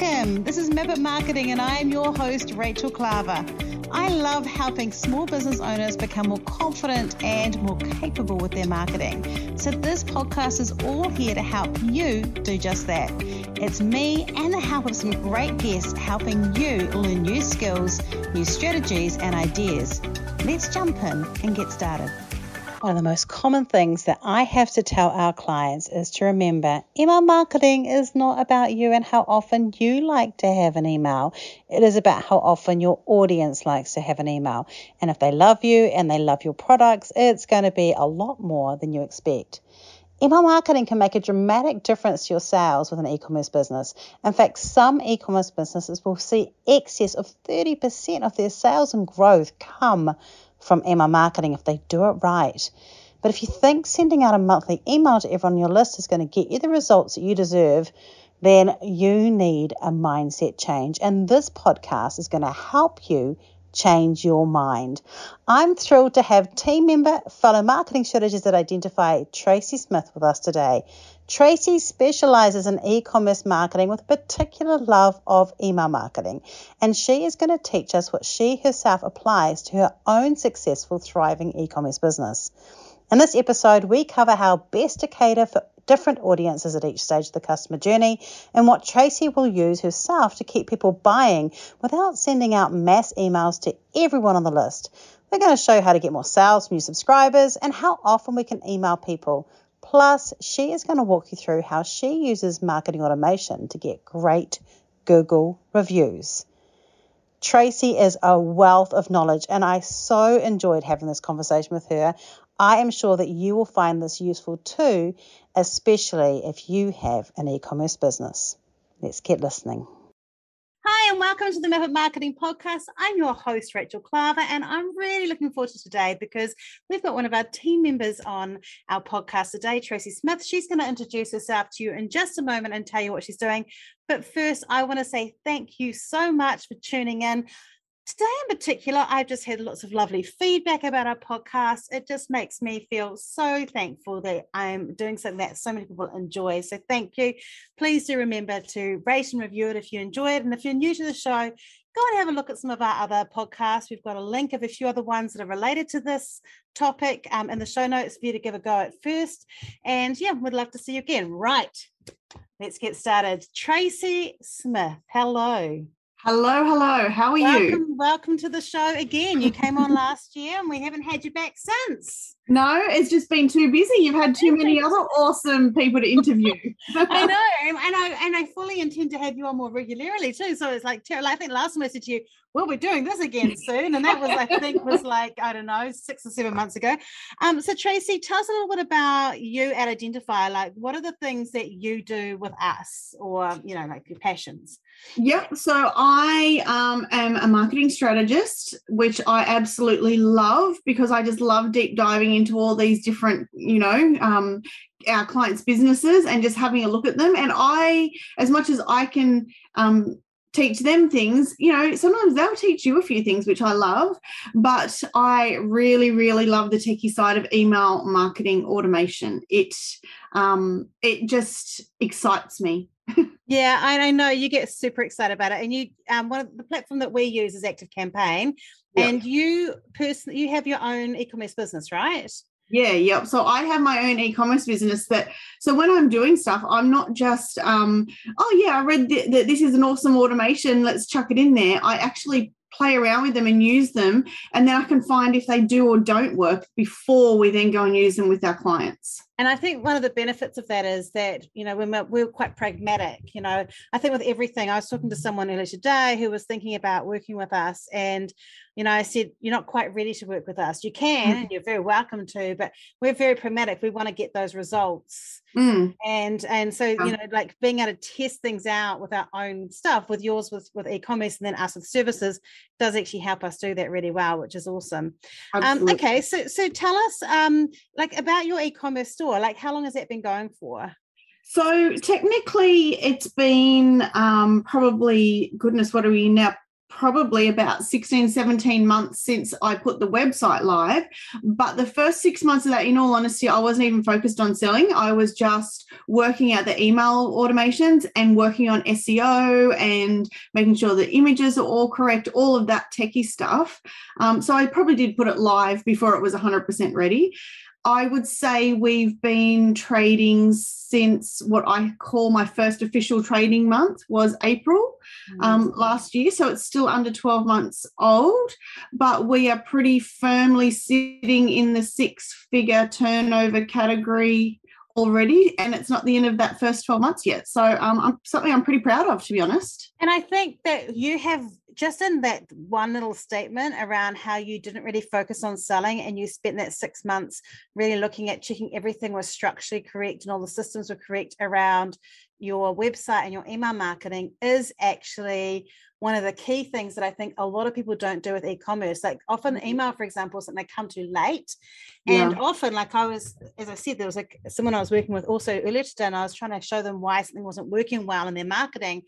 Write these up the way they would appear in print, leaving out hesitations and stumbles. Welcome. This is MAP IT Marketing and I am your host, Rachel Klaver. I love helping small business owners become more confident and more capable with their marketing. So this podcast is all here to help you do just that. It's me and the help of some great guests helping you learn new skills, new strategies and ideas. Let's jump in and get started. One of the most common things that I have to tell our clients is to remember email marketing is not about you and how often you like to have an email. It is about how often your audience likes to have an email. And if they love you and they love your products, it's going to be a lot more than you expect. Email marketing can make a dramatic difference to your sales with an e-commerce business. In fact, some e-commerce businesses will see excess of 30% of their sales and growth come from email marketing if they do it right. But if you think sending out a monthly email to everyone on your list is going to get you the results that you deserve, then you need a mindset change. And this podcast is going to help you change your mind. I'm thrilled to have team member, fellow marketing strategist at Identify, Tracey Smith, with us today. Tracey specializes in e-commerce marketing with a particular love of email marketing, and she is going to teach us what she herself applies to her own successful, thriving e-commerce business. In this episode, we cover how best to cater for different audiences at each stage of the customer journey and what Tracey will use herself to keep people buying without sending out mass emails to everyone on the list. We're going to show how to get more sales from new subscribers and how often we can email people. Plus, she is going to walk you through how she uses marketing automation to get great Google reviews. Tracey is a wealth of knowledge, and I so enjoyed having this conversation with her. I am sure that you will find this useful too, especially if you have an e-commerce business. Let's get listening. Hi, and welcome to the MAP IT Marketing Podcast. I'm your host, Rachel Klaver, and I'm really looking forward to today because we've got one of our team members on our podcast today, Tracey Smith. She's going to introduce herself to you in just a moment and tell you what she's doing. But first, I want to say thank you so much for tuning in. Today in particular, I've just had lots of lovely feedback about our podcast. It just makes me feel so thankful that I'm doing something that so many people enjoy. So thank you. Please do remember to rate and review it if you enjoy it. And if you're new to the show, go and have a look at some of our other podcasts. We've got a link of a few other ones that are related to this topic in the show notes for you to give a go at first. And yeah, we'd love to see you again. Right, let's get started. Tracey Smith, hello. Hello. How are you? Welcome to the show again. You came on last year and we haven't had you back since. No, it's just been too busy. You've had too many other awesome people to interview. I know. And I fully intend to have you on more regularly too. So it's like, I think last time I said to you, well, we're doing this again soon. And that was, I think, I don't know, 6 or 7 months ago. So Tracey, tell us a little bit about you at Identify. Like, what are the things that you do with us or, you know, like your passions? Yep. So I am a marketing strategist, which I absolutely love because I just love deep diving into all these different, you know, our clients' businesses and just having a look at them. And I, as much as I can teach them things, you know, sometimes they'll teach you a few things, which I love, but I really, really love the techie side of email marketing automation. It just excites me. Yeah, I know you get super excited about it. And you, one of the platform that we use is Active Campaign. Yep. And you personally, you have your own e-commerce business, right? Yeah, yep. So I have my own e-commerce business so when I'm doing stuff, I'm not just, I read that this is an awesome automation, let's chuck it in there. I actually play around with them and use them. And then I can find if they do or don't work before we then go and use them with our clients. And I think one of the benefits of that is that, you know, we're quite pragmatic. You know, I think with everything, I was talking to someone earlier today who was thinking about working with us, and, you know, I said, you're not quite ready to work with us. You can, and you're very welcome to, but we're very pragmatic. We want to get those results. And so, you know, like being able to test things out with our own stuff, with yours, with e-commerce, and then us with services, does actually help us do that really well, which is awesome. Okay. So tell us about your e-commerce store. Like, how long has that been going for? So technically it's been probably, probably about 16, 17 months since I put the website live. But the first 6 months of that, in all honesty, I wasn't even focused on selling. I was just working out the email automations and working on SEO and making sure the images are all correct, all of that techie stuff. So I probably did put it live before it was 100% ready. I would say we've been trading since what I call my first official trading month was April last year. So it's still under 12 months old, but we are pretty firmly sitting in the six-figure turnover category already, and it's not the end of that first 12 months yet. So something I'm pretty proud of, to be honest. And I think that you have, just in that one little statement around how you didn't really focus on selling and you spent that 6 months really looking at checking everything was structurally correct and all the systems were correct around your website and your email marketing, is actually one of the key things that I think a lot of people don't do with e-commerce. Like often email, for example, is something they come to late. And often, like I was, as I said, there was like someone I was working with also earlier today, and I was trying to show them why something wasn't working well in their marketing.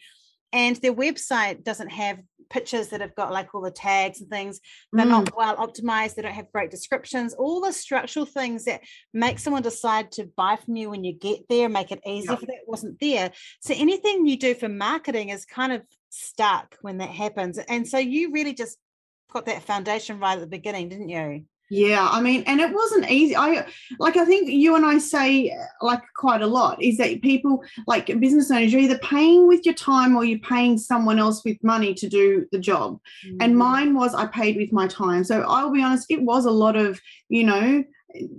And their website doesn't have pictures that have got like all the tags and things. They're not well optimized. They don't have great descriptions. All the structural things that make someone decide to buy from you when you get there, make it easier for that, wasn't there. So anything you do for marketing is kind of stuck when that happens. And so you really just got that foundation right at the beginning, didn't you? Yeah, I mean, and it wasn't easy. I think you and I say like quite a lot is that people, like business owners, you're either paying with your time or you're paying someone else with money to do the job. And mine was, I paid with my time. So I'll be honest, it was a lot of, you know,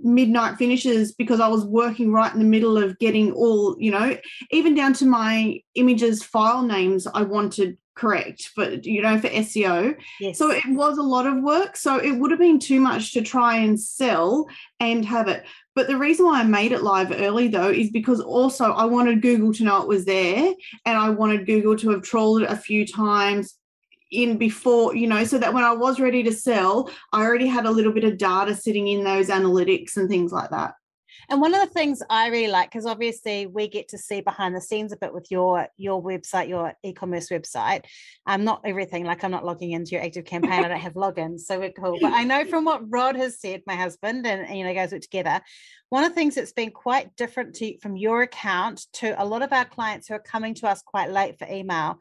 midnight finishes because I was working right in the middle of getting all, you know, even down to my images file names I wanted correct, but you know, for SEO. So it was a lot of work. So it would have been too much to try and sell and have it. But the reason why I made it live early though is because also I wanted Google to know it was there, and I wanted Google to have trawled it a few times in before, you know, so that when I was ready to sell, I already had a little bit of data sitting in those analytics and things like that. And one of the things I really like, because obviously we get to see behind the scenes a bit with your website, your e-commerce website. Not everything, like I'm not logging into your Active Campaign. I don't have logins, so we're cool. But I know from what Rod has said, my husband, and you know, guys work together, one of the things that's been quite different from your account to a lot of our clients who are coming to us quite late for email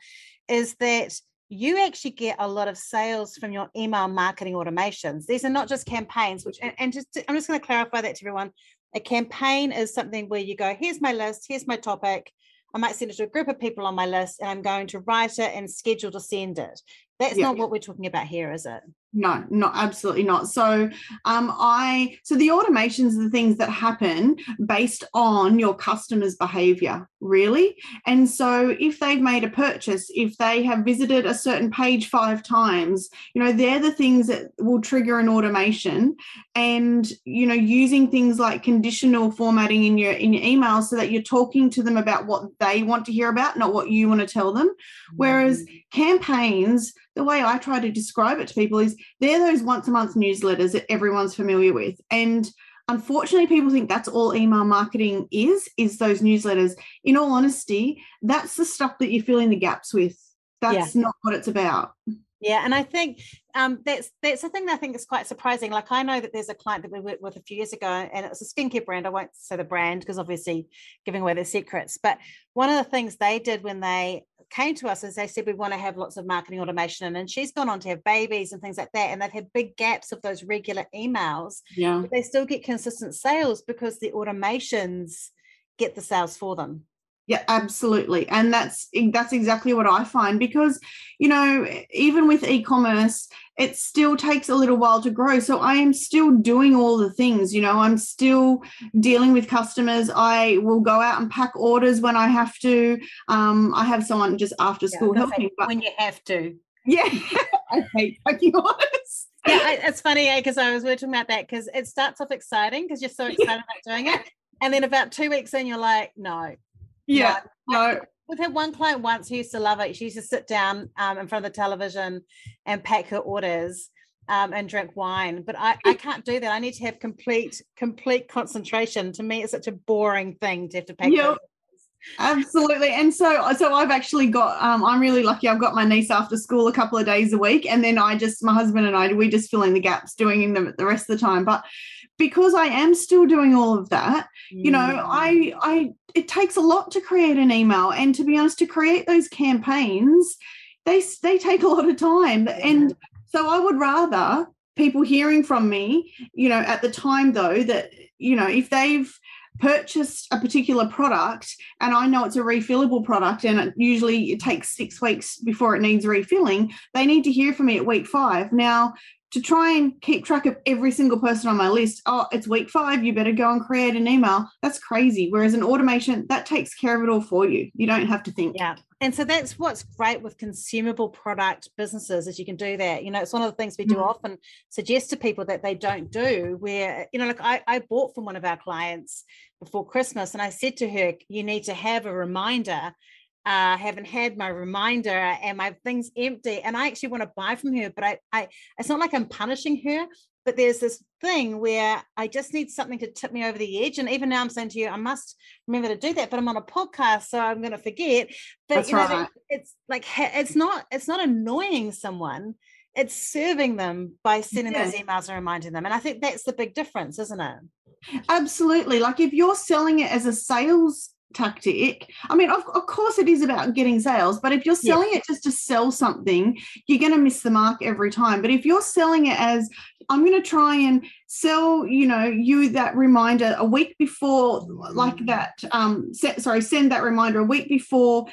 is that you actually get a lot of sales from your email marketing automations. These are not just campaigns, which, I'm just going to clarify that to everyone. A campaign is something where you go, here's my list, here's my topic. I might send it to a group of people on my list and I'm going to write it and schedule to send it. That's not what we're talking about here, is it? No, not absolutely not. So so the automations are the things that happen based on your customer's behavior, really. And so if they've made a purchase, if they have visited a certain page 5 times, you know, they're the things that will trigger an automation. And, you know, using things like conditional formatting in your email so that you're talking to them about what they want to hear about, not what you want to tell them. Whereas campaigns, the way I try to describe it to people is they're those once-a-month newsletters that everyone's familiar with. And unfortunately, people think that's all email marketing is those newsletters. In all honesty, that's the stuff that you're filling the gaps with. That's not what it's about. Yeah, and I think that's the thing that I think is quite surprising. Like I know that there's a client that we worked with a few years ago, and it was a skincare brand. I won't say the brand because obviously giving away their secrets. But one of the things they did when they came to us is they said, we want to have lots of marketing automation. And she's gone on to have babies and things like that. And they've had big gaps of those regular emails. Yeah. But they still get consistent sales because the automations get the sales for them. Yeah, absolutely. And that's exactly what I find because, you know, even with e-commerce, it still takes a little while to grow. So I am still doing all the things, you know, I'm still dealing with customers. I will go out and pack orders when I have to. I have someone just after school helping. But when you have to. Yeah, I hate packing orders. Yeah, it's funny because I was talking about that because it starts off exciting because you're so excited about doing it. And then about 2 weeks in, you're like, no. Yeah, no. We've had one client once who used to love it. She used to sit down in front of the television and pack her orders and drink wine. But I can't do that. I need to have complete concentration. To me, it's such a boring thing to have to pack. Yep. Absolutely. And so I've actually got, I'm really lucky. I've got my niece after school a couple of days a week. And then I just, my husband and I, we just fill in the gaps doing them the rest of the time. But because I am still doing all of that, you know, it takes a lot to create an email. And to be honest, to create those campaigns, they take a lot of time. And so I would rather people hearing from me, you know, at the time though, that, you know, if they've purchased a particular product and I know it's a refillable product and it usually it takes 6 weeks before it needs refilling, they need to hear from me at week 5. Now, to try and keep track of every single person on my list, oh, it's week 5, you better go and create an email. That's crazy. Whereas an automation, that takes care of it all for you. You don't have to think. Yeah. And so that's what's great with consumable product businesses is you can do that. You know, it's one of the things we do often suggest to people that they don't do where, you know, like I bought from one of our clients before Christmas and I said to her, you need to have a reminder. I haven't had my reminder and my thing's empty and I actually want to buy from her, but I it's not like I'm punishing her, but there's this thing where I just need something to tip me over the edge. And even now I'm saying to you, I must remember to do that, but I'm on a podcast, so I'm going to forget. But that's, you know, right. It's like, it's not annoying someone. It's serving them by sending those emails and reminding them. And I think that's the big difference, isn't it? Absolutely. Like if you're selling it as a sales tactic. I mean, of course it is about getting sales, but if you're selling it just to sell something, you're going to miss the mark every time. But if you're selling it as, I'm going to try and sell, you know, you that reminder a week before, like that, send that reminder a week before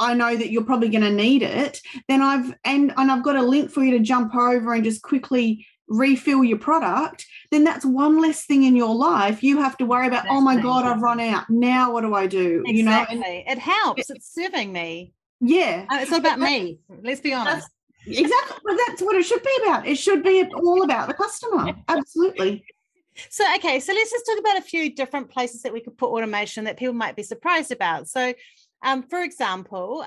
I know that you're probably going to need it, then I've got a link for you to jump over and just quickly refill your product, then that's one less thing in your life you have to worry about. Exactly. Oh my God, I've run out. Now what do I do? Exactly. You know, and it helps. It's serving me. Yeah. It's not about me. Let's be honest. Exactly. Well, that's what it should be about. It should be all about the customer. Absolutely. So, okay. So let's just talk about a few different places that we could put automation that people might be surprised about. So for example,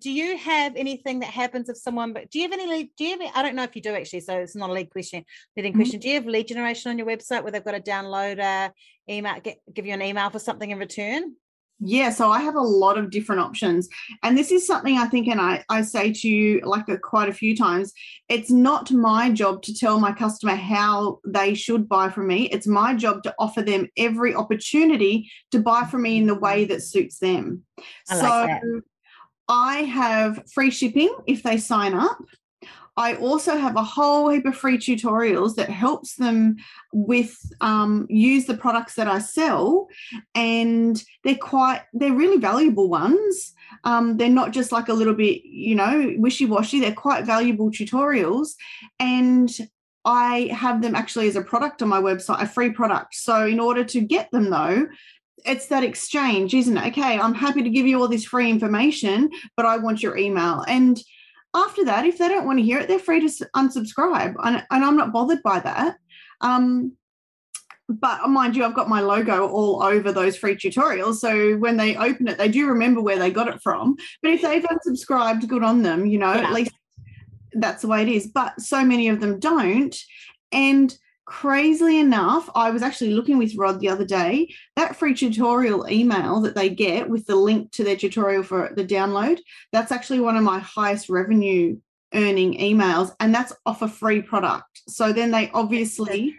do you have anything that happens if someone, but do you have any, I don't know if you do actually, so it's not a leading question. Do you have lead generation on your website where they've got to download an email, give you an email for something in return? Yeah, so I have a lot of different options. And this is something I think, and I say to you like quite a few times, it's not my job to tell my customer how they should buy from me. It's my job to offer them every opportunity to buy from me in the way that suits them. I have free shipping if they sign up. I also have a whole heap of free tutorials that helps them with use the products that I sell, and they're really valuable ones. They're not just like a little bit, you know, wishy-washy. They're quite valuable tutorials, and I have them actually as a product on my website, a free product. So in order to get them though, it's that exchange, isn't it? Okay, I'm happy to give you all this free information, but I want your email. And after that, if they don't want to hear it, they're free to unsubscribe, and I'm not bothered by that. But mind you, I've got my logo all over those free tutorials, so when they open it, they do remember where they got it from. But if they've unsubscribed, good on them, you know, at least that's the way it is. But so many of them don't. And crazily enough, I was actually looking with Rod the other day, that free tutorial email that they get with the link to their tutorial for the download, that's actually one of my highest revenue earning emails, and that's off a free product. So then they obviously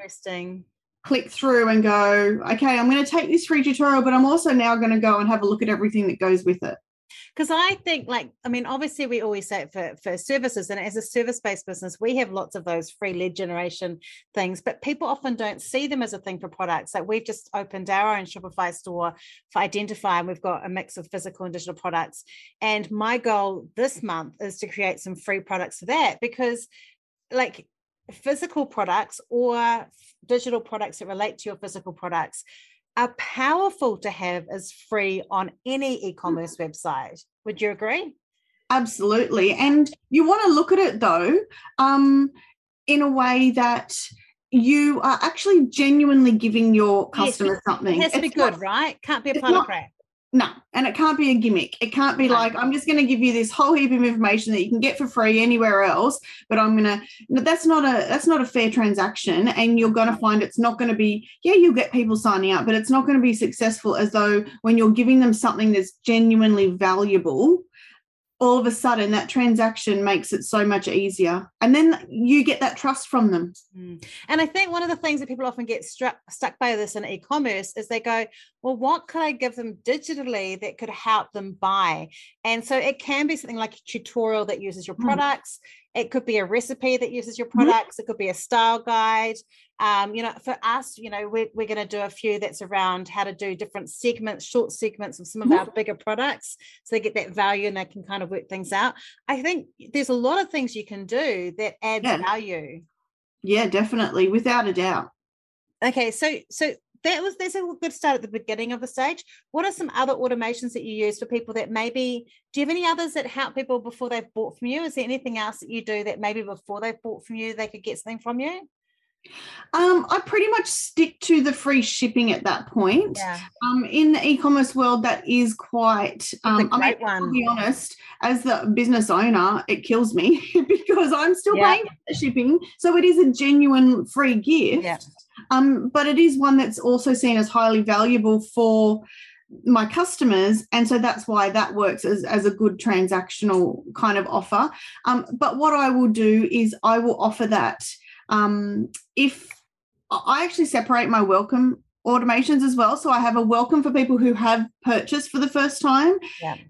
click through and go, okay, I'm going to take this free tutorial, but I'm also now going to go and have a look at everything that goes with it. Because I think, like, I mean, obviously we always say it for services, and as a service-based business, we have lots of those free lead generation things, but people often don't see them as a thing for products. Like we've just opened our own Shopify store for Identify, and we've got a mix of physical and digital products. And my goal this month is to create some free products for that, because like physical products or digital products that relate to your physical products are powerful to have as free on any e-commerce website. Would you agree? Absolutely. And you want to look at it though, in a way that you are actually genuinely giving your customer something. It has to be good, right? Can't be a pile of crap. No. And it can't be a gimmick. It can't be like, I'm just going to give you this whole heap of information that you can get for free anywhere else, but I'm going to, that's not a fair transaction. And you're going to find it's not going to be, yeah, you'll get people signing up, but it's not going to be successful as though when you're giving them something that's genuinely valuable, all of a sudden that transaction makes it so much easier. And then you get that trust from them. And I think one of the things that people often get stuck by this in e-commerce is they go, well, what could I give them digitally that could help them buy? And so it can be something like a tutorial that uses your products. It could be a recipe that uses your products. It could be a style guide. For us, we're going to do a few that's around how to do different segments, short segments of some of our bigger products. So they get that value and they can kind of work things out. I think there's a lot of things you can do that add value. Yeah, definitely. Without a doubt. Okay. So that's a good start at the beginning of the stage. What are some other automations that you use for people that maybe, do you have any others that help people before they've bought from you? Is there anything else that you do that maybe before they've bought from you, they could get something from you? I pretty much stick to the free shipping at that point. Yeah. In the e-commerce world, that is quite, to be honest, as the business owner, it kills me because I'm still paying for the shipping. So it is a genuine free gift. Yeah. But it is one that's also seen as highly valuable for my customers, and so that's why that works as a good transactional kind of offer. But what I will do is I will offer that. If I actually separate my welcome automations as well, so I have a welcome for people who have purchased for the first time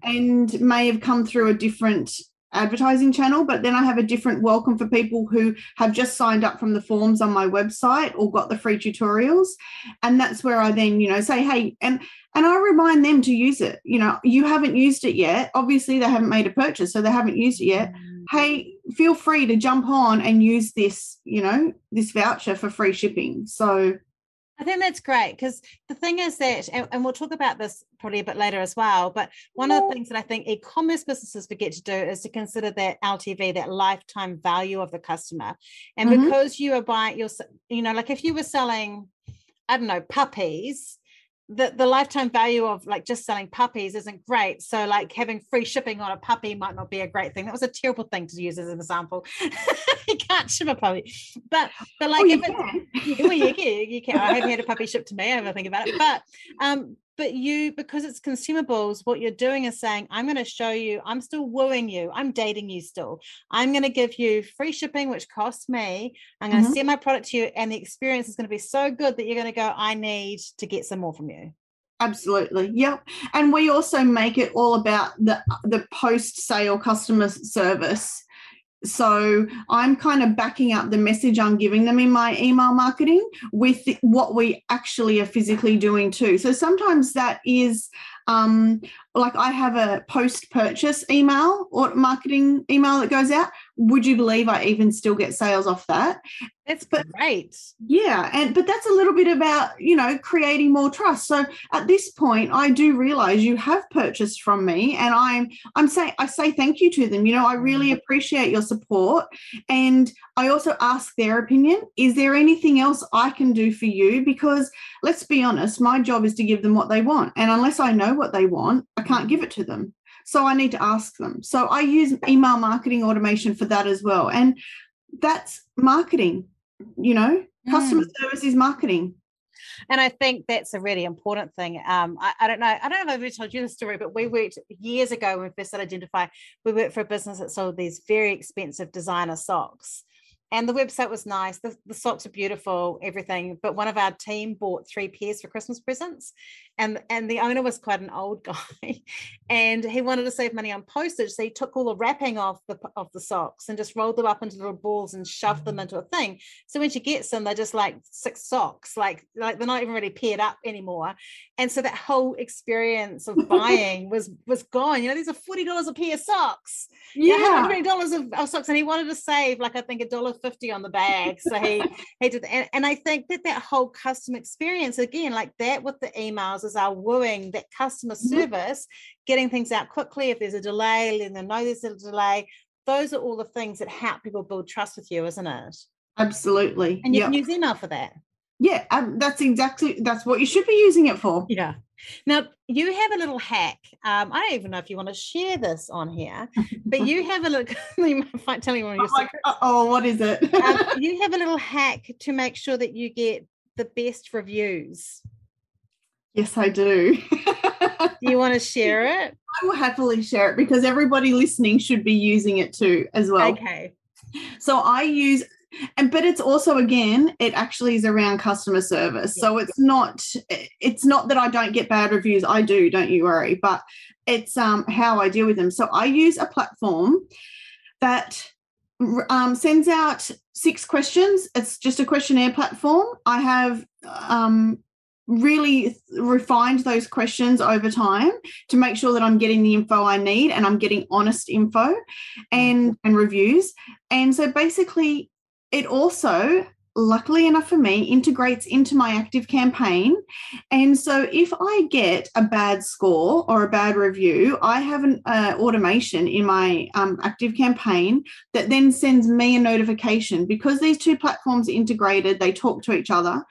and may have come through a different advertising channel, but then I have a different welcome for people who have just signed up from the forms on my website or got the free tutorials. And that's where I then, say, hey, and I remind them to use it. You haven't used it yet. Obviously they haven't made a purchase, so they haven't used it yet. Hey, feel free to jump on and use this, this voucher for free shipping. So I think that's great, because the thing is that, and we'll talk about this probably a bit later as well, but one of the things that I think e-commerce businesses forget to do is to consider that LTV, that lifetime value of the customer. And because you are buying, like if you were selling, I don't know, puppies, the lifetime value of like just selling puppies isn't great. So like having free shipping on a puppy might not be a great thing. That was a terrible thing to use as an example. You can't ship a puppy, but like, you can. I haven't had a puppy shipped to me. I never think about it, but you, because it's consumables, what you're doing is saying, I'm going to show you, I'm still wooing you. I'm dating you still. I'm going to give you free shipping, which costs me. I'm going to send my product to you. And the experience is going to be so good that you're going to go, I need to get some more from you. Absolutely. Yeah. And we also make it all about the post-sale customer service. So I'm kind of backing up the message I'm giving them in my email marketing with what we actually are physically doing too. So sometimes that is like I have a post-purchase email or marketing email that goes out. Would you believe I even still get sales off that? That's great. Yeah. But that's a little bit about, creating more trust. So at this point, I do realize you have purchased from me, and I say thank you to them. I really appreciate your support. And I also ask their opinion. Is there anything else I can do for you? Because let's be honest, my job is to give them what they want. And unless I know what they want, I can't give it to them. So I need to ask them. So I use email marketing automation for that as well. And that's marketing, customer service is marketing. And I think that's a really important thing. I don't know if I've ever told you the story, but we worked years ago when we first started Identify, we worked for a business that sold these very expensive designer socks. And the website was nice. The socks are beautiful, everything. But one of our team bought 3 pairs for Christmas presents. And the owner was quite an old guy. And he wanted to save money on postage. So he took all the wrapping off the socks and just rolled them up into little balls and shoved them into a thing. So when she gets them, they're just like 6 socks. Like they're not even really paired up anymore. And so that whole experience of buying was gone. These are $40 a pair of socks. Yeah. $120 of socks. And he wanted to save, like, I think $1.50 on the bag. So he did. And I think that whole customer experience, again, like that with the emails, is our wooing, that customer service, getting things out quickly. If there's a delay, letting them know there's a delay. Those are all the things that help people build trust with you, isn't it? Absolutely. And you can use email for that. Yeah, that's exactly, that's what you should be using it for. Yeah. Now, you have a little hack. I don't even know if you want to share this on here, but you have a little, you might tell me when you're like, oh, what is it? You have a little hack to make sure that you get the best reviews. Yes, I do. Do you want to share it? I will happily share it because everybody listening should be using it too as well. Okay. So I use, but it's also, again, it actually is around customer service. Yeah. So it's not that I don't get bad reviews. I do, don't you worry. But it's how I deal with them. So I use a platform that sends out 6 questions. It's just a questionnaire platform. I have really refined those questions over time to make sure that I'm getting the info I need and I'm getting honest info and reviews. And so basically it also, luckily enough for me, integrates into my Active Campaign. And so if I get a bad score or a bad review, I have an automation in my Active Campaign that then sends me a notification. Because these two platforms are integrated, they talk to each other.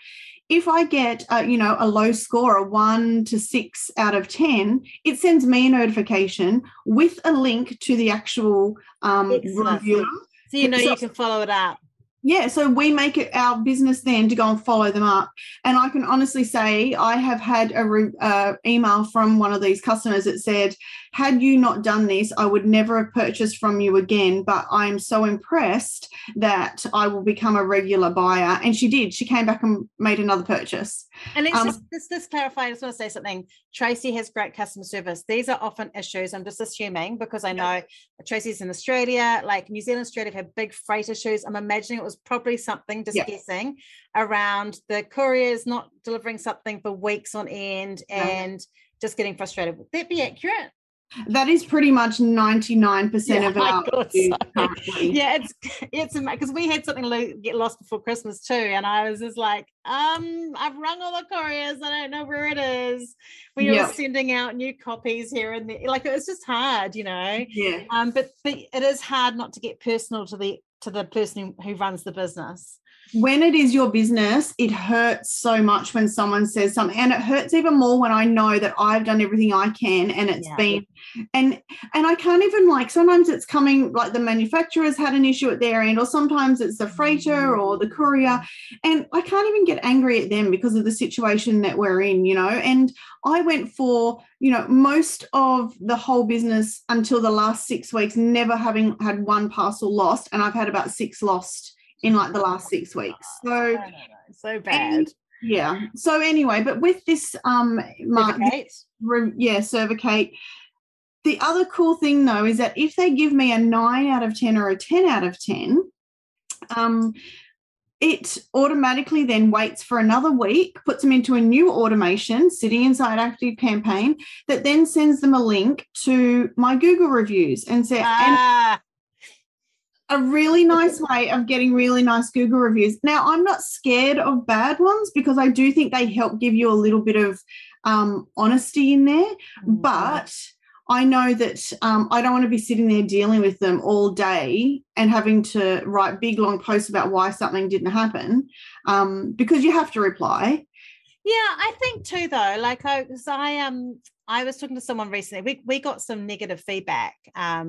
If I get, a low score, a 1 to 6 out of 10, it sends me a notification with a link to the actual reviewer. So you can follow it up. Yeah, so we make it our business then to go and follow them up. And I can honestly say I have had an email from one of these customers that said, had you not done this, I would never have purchased from you again, but I'm so impressed that I will become a regular buyer. And she did. She came back and made another purchase. And let's just clarify, I just want to say something. Tracey has great customer service. These are often issues, I'm just assuming, because I know Tracey's in Australia, like New Zealand, Australia have big freight issues. I'm imagining it was probably something, just guessing, around the couriers not delivering something for weeks on end and just getting frustrated. Would that be accurate? That is pretty much 99% of our reviews currently. Yeah, it's because we had something get lost before Christmas too, and I was just like, I've rung all the couriers, I don't know where it is. We were sending out new copies here and there. Like it was just hard, Yeah. But it is hard not to get personal to the person who runs the business. When it is your business, it hurts so much when someone says something, and it hurts even more when I know that I've done everything I can and it's been and I can't even, like, sometimes it's coming like the manufacturer's had an issue at their end, or sometimes it's the freighter or the courier, and I can't even get angry at them because of the situation that we're in, and I went for, most of the whole business until the last 6 weeks, never having had one parcel lost, and I've had about 6 lost in like the last 6 weeks. So so bad. So anyway, but with this Survicate, the other cool thing though is that if they give me a 9 out of 10 or a 10 out of 10, it automatically then waits for another week, puts them into a new automation sitting inside Active Campaign that then sends them a link to my Google reviews and says, a really nice way of getting really nice Google reviews. Now, I'm not scared of bad ones because I do think they help give you a little bit of honesty in there, but I know that I don't want to be sitting there dealing with them all day and having to write big, long posts about why something didn't happen, because you have to reply. Yeah, I think too, though, like I was talking to someone recently. We got some negative feedback that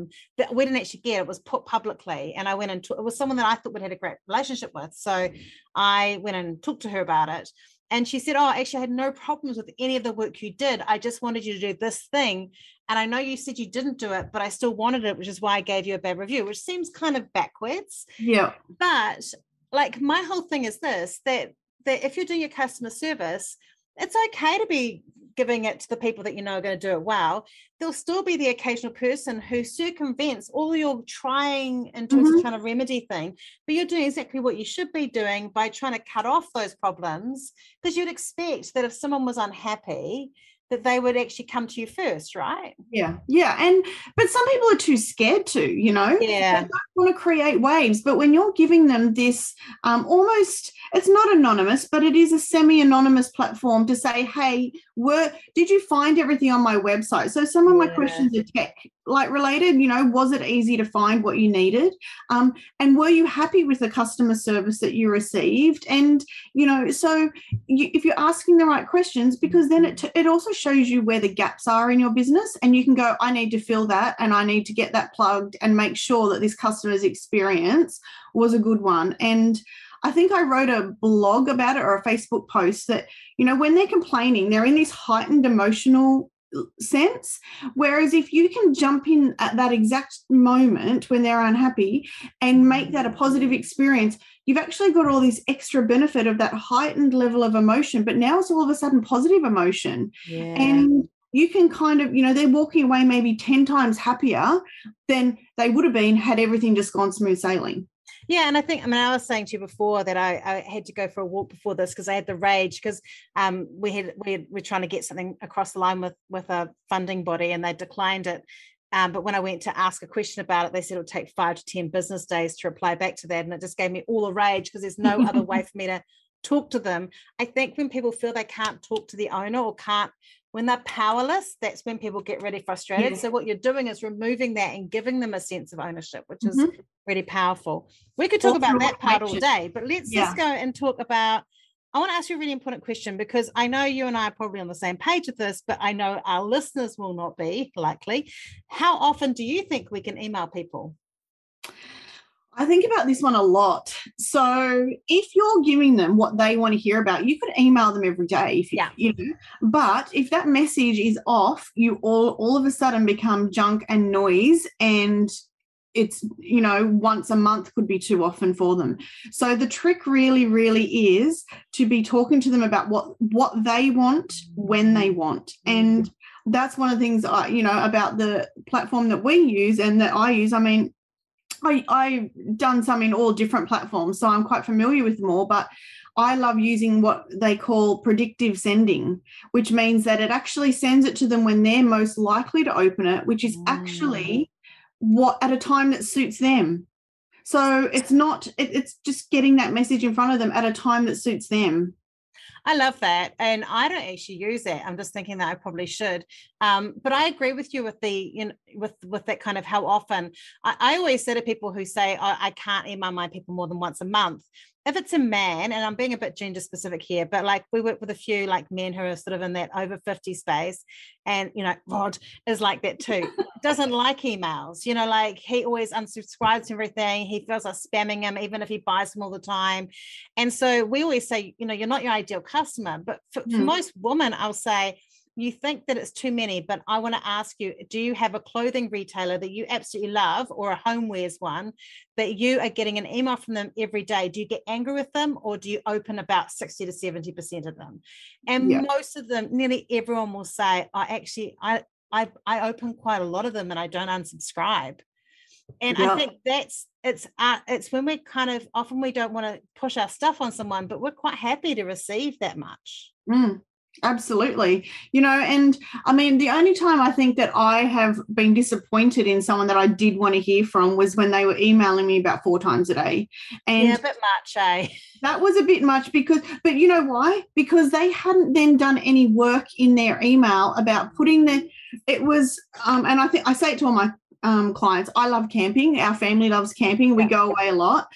we didn't actually get. It was put publicly, and I went and it was someone that I thought we'd had a great relationship with. So I went and talked to her about it, and she said, "Oh, actually, I had no problems with any of the work you did. I just wanted you to do this thing, and I know you said you didn't do it, but I still wanted it, which is why I gave you a bad review," which seems kind of backwards. Yeah. But like my whole thing is this: that if you're doing your customer service, it's okay to be giving it to the people that you know are going to do it well. There'll still be the occasional person who circumvents all your trying in terms of trying to remedy thing, but you're doing exactly what you should be doing by trying to cut off those problems, because you'd expect that if someone was unhappy, that they would actually come to you first, right? Yeah. But some people are too scared to, Yeah. They don't want to create waves. But when you're giving them this almost, it's not anonymous, but it is a semi-anonymous platform to say, hey, did you find everything on my website? So some of my questions are tech like related, you know, was it easy to find what you needed? And were you happy with the customer service that you received? And, you know, so you, if you're asking the right questions, because then it also shows you where the gaps are in your business, and you can go, I need to fill that and I need to get that plugged and make sure that this customer's experience was a good one. And I think I wrote a blog about it or a Facebook post that, you know, when they're complaining, they're in this heightened emotional sense, whereas if you can jump in at that exact moment when they're unhappy and make that a positive experience, you've actually got all this extra benefit of that heightened level of emotion, but now it's all of a sudden positive emotion. Yeah. And you can kind of, you know, they're walking away maybe 10 times happier than they would have been had everything just gone smooth sailing. Yeah, and I think, I mean, I was saying to you before that I had to go for a walk before this because I had the rage because we're trying to get something across the line with a funding body and they declined it. But when I went to ask a question about it, they said it'll take 5 to 10 business days to reply back to that. And it just gave me all a rage because there's no other way for me to talk to them. I think when people feel they can't talk to the owner or can't, when they're powerless, that's when people get really frustrated. Yeah. So what you're doing is removing that and giving them a sense of ownership, which mm-hmm. is really powerful. We could talk about that part all day, but let's just go and talk about, I want to ask you a really important question because I know you and I are probably on the same page with this, but I know our listeners will not be likely. How often do you think we can email people? I think about this one a lot. So if you're giving them what they want to hear about, you could email them every day. If you know. But if that message is off, you all of a sudden become junk and noise, and it's, you know, once a month could be too often for them. So the trick really, really is to be talking to them about what they want, when they want. And that's one of the things I, you know, about the platform that we use and that I use. I mean, I've done some in all different platforms, so I'm quite familiar with them all, but I love using what they call predictive sending, which means that it actually sends it to them when they're most likely to open it, which is actually what at a time that suits them. So it's not, it's just getting that message in front of them at a time that suits them. I love that. And I don't actually use that. I'm just thinking that I probably should. But I agree with you with the, you know, with that kind of how often. I always say to people who say, oh, I can't email my people more than once a month. If it's a man, and I'm being a bit gender specific here, but like we work with a few like men who are sort of in that over 50 space, and, you know, Rod is like that too. Doesn't like emails, you know, like he always unsubscribes everything. He feels like spamming him, even if he buys them all the time. And so we always say, you know, you're not your ideal customer, but for most women, I'll say, you think that it's too many, but I want to ask you, do you have a clothing retailer that you absolutely love or a homewares one that you are getting an email from them every day? Do you get angry with them or do you open about 60 to 70% of them? And most of them, nearly everyone will say, I open quite a lot of them and I don't unsubscribe. And I think that's, it's when we're kind of, often we don't want to push our stuff on someone, but we're quite happy to receive that much. Mm. Absolutely. You know, and I mean, the only time I think that I have been disappointed in someone that I did want to hear from was when they were emailing me about 4 times a day. And a bit much, eh? That was a bit much because, but you know why? Because they hadn't then done any work in their email about putting their, it was, and I think I say it to all my clients, I love camping. Our family loves camping. We go away a lot.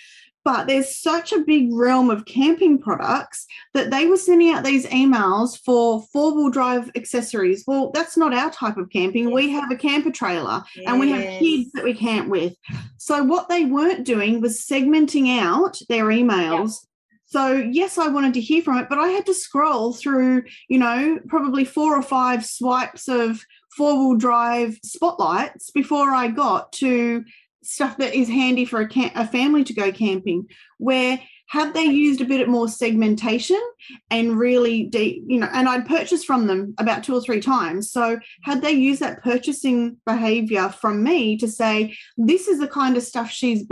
But there's such a big realm of camping products that they were sending out these emails for 4-wheel drive accessories. Well, that's not our type of camping. Yes. We have a camper trailer and we have kids that we camp with. So what they weren't doing was segmenting out their emails. Yeah. So, yes, I wanted to hear from it, but I had to scroll through, you know, probably 4 or 5 swipes of 4-wheel drive spotlights before I got to stuff that is handy for a family to go camping, where had they used a bit more segmentation and really deep, you know, and I'd purchased from them about 2 or 3 times. So had they used that purchasing behavior from me to say, this is the kind of stuff she's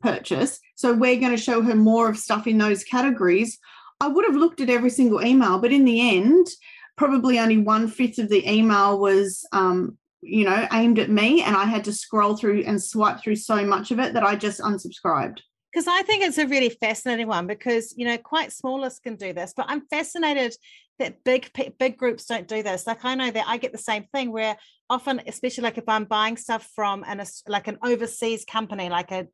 purchased, so we're going to show her more of stuff in those categories, I would have looked at every single email. But in the end, probably only 1/5 of the email was you know, aimed at me, and I had to scroll through and swipe through so much of it that I just unsubscribed. Because I think it's a really fascinating one because, you know, quite small lists can do this, but I'm fascinated that big groups don't do this. Like, I know that I get the same thing where often, especially like if I'm buying stuff from an overseas company, like a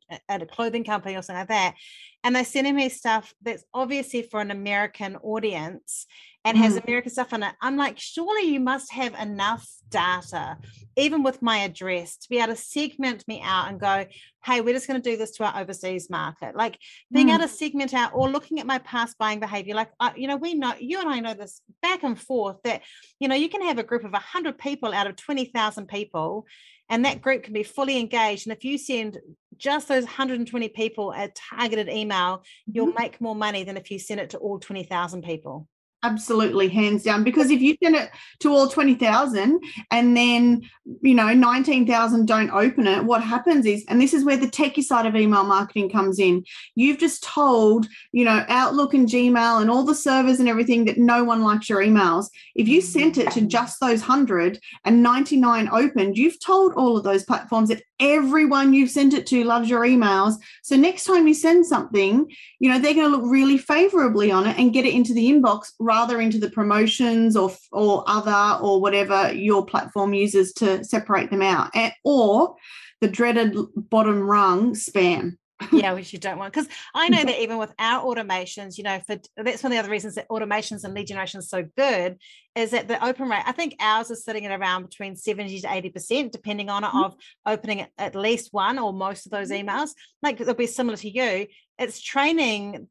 clothing company or something like that, and they're sending me stuff that's obviously for an American audience and has American stuff in it. I'm like, surely you must have enough data, even with my address, to be able to segment me out and go, hey, we're just going to do this to our overseas market. Like being able to segment out, or looking at my past buying behavior. Like, we know, you and I know this back and forth, that, you can have a group of 100 people out of 20,000 people, and that group can be fully engaged. And if you send just those 120 people a targeted email, you'll make more money than if you send it to all 20,000 people. Absolutely, hands down, because if you send it to all 20,000 and then, 19,000 don't open it, what happens is, and this is where the techie side of email marketing comes in, you've just told, Outlook and Gmail and all the servers and everything that no one likes your emails. If you sent it to just those 100 and 99 opened, you've told all of those platforms that everyone you've sent it to loves your emails. So next time you send something, they're going to look really favorably on it and get it into the inbox rather into the promotions or other or whatever your platform uses to separate them out, or the dreaded bottom rung spam. Yeah, which you don't want, because I know that even with our automations, that's one of the other reasons that automations and lead generation is so good, is that the open rate, I think ours is sitting at around between 70 to 80%, depending on it, of opening at least one or most of those emails. Like, it'll be similar to you. It's training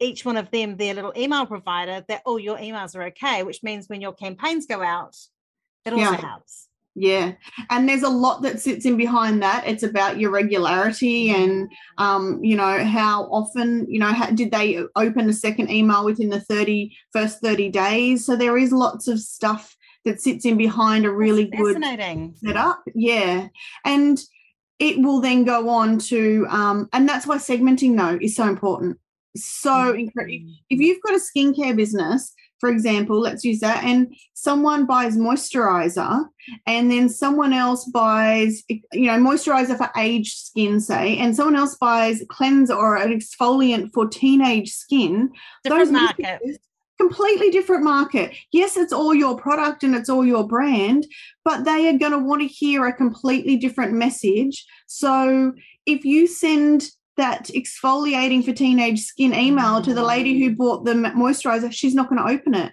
each one of them, their little email provider, that all your emails are okay, which means when your campaigns go out, it also helps. Yeah, and there's a lot that sits in behind that. It's about your regularity and, how often, did they open a second email within the first 30 days? So there is lots of stuff that sits in behind a really good setup. Yeah, and it will then go on to, and that's why segmenting, though, is so important. So incredible. If you've got a skincare business, for example, let's use that, and someone buys moisturizer and then someone else buys, moisturizer for aged skin, say, and someone else buys cleanser or an exfoliant for teenage skin. Different market. Completely different market. Yes, it's all your product and it's all your brand, but they are going to want to hear a completely different message. So if you send that exfoliating for teenage skin email to the lady who bought the moisturizer, she's not going to open it.